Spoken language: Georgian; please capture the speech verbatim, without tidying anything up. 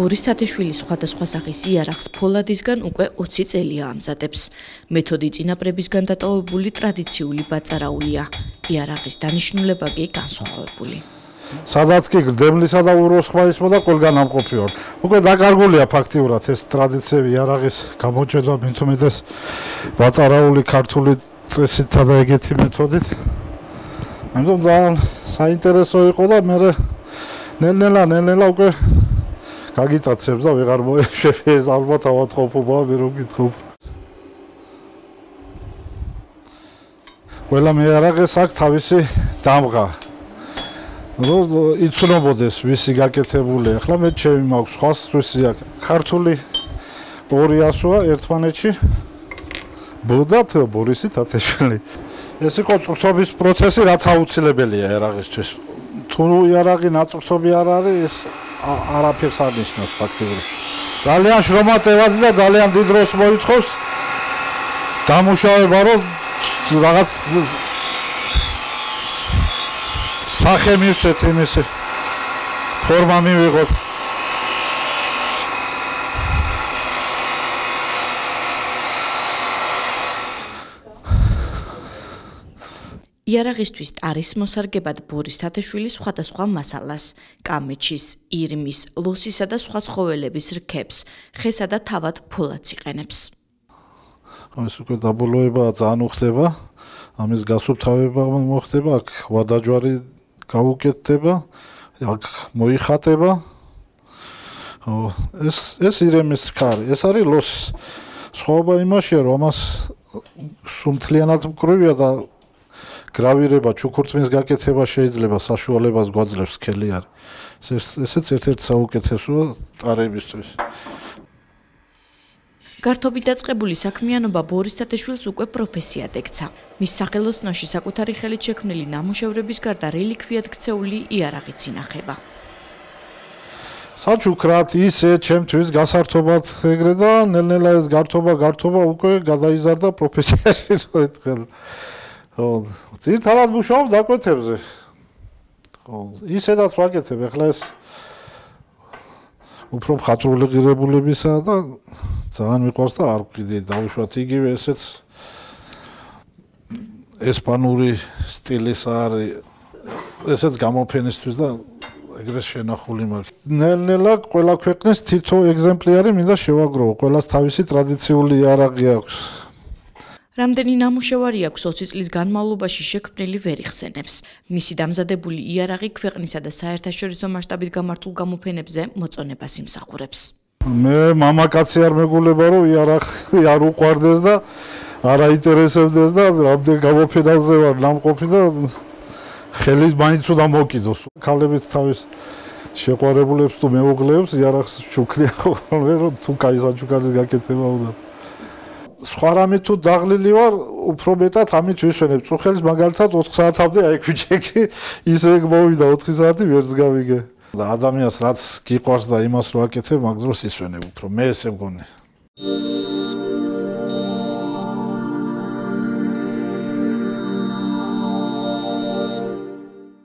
გორის თათეშვილი სხვადასხვა სახის იარაღს ფოლადისგან უკვე ოცი წელია ამზადებს. მეთოდი წინაპრებისგან დატოვებული ტრადიციული ბაწარაულია. იარაღის დანიშნულება კი განსხვავებული. Სადაც კი გრდებლისა და უროსხმაისმა და ყველგან ამყოფიორ. Უკვე დაკარგულია ფაქტიურად ეს ტრადიციები იარაღის გამოჩენდა მეთოდეს ბაწარაული ქართული წესითა და ეგეთი მეთოდით. Ამიტომ ძალიან საინტერესო იყო და მე ნელ-ნელა ნელ-ნელა უკვე გაგიტაცებს და ვეღარ მოეშფეს ალბათ ავადმყოფობა მე რომ გითხობ. ყველა მეარაღეს აქვს თავისი დამღა. რომ იცნობოდეს ვისი გაკეთებული. Ახლა მე ჩემი მაქვს სხვას რუსი აქვს. ქართული ორიასოა ერთმანეთში ბოდათ ბორისი თათეშვილი. ეს იყო წვრთობის პროცესი რაც აუცილებელია ერაღისთვის. თუ იარაღი ნაწვრთობი არ არის ეს არაფერს არ ნიშნავს ფაქტობრივად. Ძალიან შრომატევად და ძალიან დიდ დროს მოითხოვს დამუშავება, რომ რაღაც სახე მივცეთ იმის ფორმა მივიღოთ. იარაღისთვის არის მოსარგებად ბორის თათაშვილის სხვადასხვა მასალას, კამეჩის, ირმის, ლოსისა და სხვა ცხოველების რქებს, ხესა და თავად ფოლადს იყენებს. ეს უკვე დაბოლოება ძალიან უხდება, ამის გასუფთავება მოხდება, აქ ვადაჯვარი გაუკეთდება, აქ მოიხატება. ეს ეს ირემის რქარი, ეს არის ლოსის. სხვაობა იმაშია, რომ ამას სუმთლიანად მკრივია და გრავირება ჩუქურთმის გაკეთება შეიძლება საშუალებას გვაძლევს სქელი არის. ესეც ერთ-ერთი საუკეთესოა ტარებისთვის. გართობით დაწყებული საქმიანობა ბორის თათაშვილს უკვე პროფესიად ექცა. მის სახელოსნოში საკუთარი ხელით შექმნილი ნამუშევრების გარდა რელიქვიად ქცეული იარაღიც ინახება. საჩუქრად ისე ჩემთვის გასართობად ეგრე და ნელ-ნელა ეს გართობა გართობა უკვე გადაიზარდა პროფესიაში რო ეთქვა. ძირთადად მუშაობ დაკვეთებზე. ისედაც ვაკეთებ, ახლა ეს უფრო მხატვრული ღირებულებისა და ძალიან მიყვარს და არ ვიდი დავუშვათ იგივე ესეც ესპანური სტილის არის ესეც გამოფენისთვის და ეგრეს შენახული მაქვს. ნელ-ნელა ყველა ქვეყნის თითო ეგზემპლარი მინდა შევაგროვო, ყველას თავისი ტრადიციული იარაღი აქვს. Რამდენი ნამუშევარი აქვს ოცი წლის განმავლობაში შექმნილი ვერ იხსენებს. მისი დამზადებული იარაღი ქვეყნისა და საერთაშორისო მასშტაბით გამართულ გამოფენებზე მოწონებას იმსახურებს. მე მამაკაცი არ მეგულება რომ იარაღი არ უყვარდეს და არ აინტერესებდეს და რამდენ გამოფენაზე ვარ ნამყოფი და ხელი მაინც უნდა მოკიდოს. ქალები თავის შეყვარებულებს თუ მეუღლეებს იარაღს შუქრია ხოლმე რომ თუ კაი საჩუქარის გაკეთება უნდა. სხვა რამე თუ დაღლილი ვარ, უფრო მეტად ამით ვისვენებ. წუხელს მაგალითად ოთხ საათამდე აი ვიჩეკი, ისე მოვიდა ოთხი საათი ვერც გავიგე. და ადამიანს რაც გიყვარს და იმას რო აკეთებ, მაგ დროს ისვენებ უფრო. მე ესე მგონი.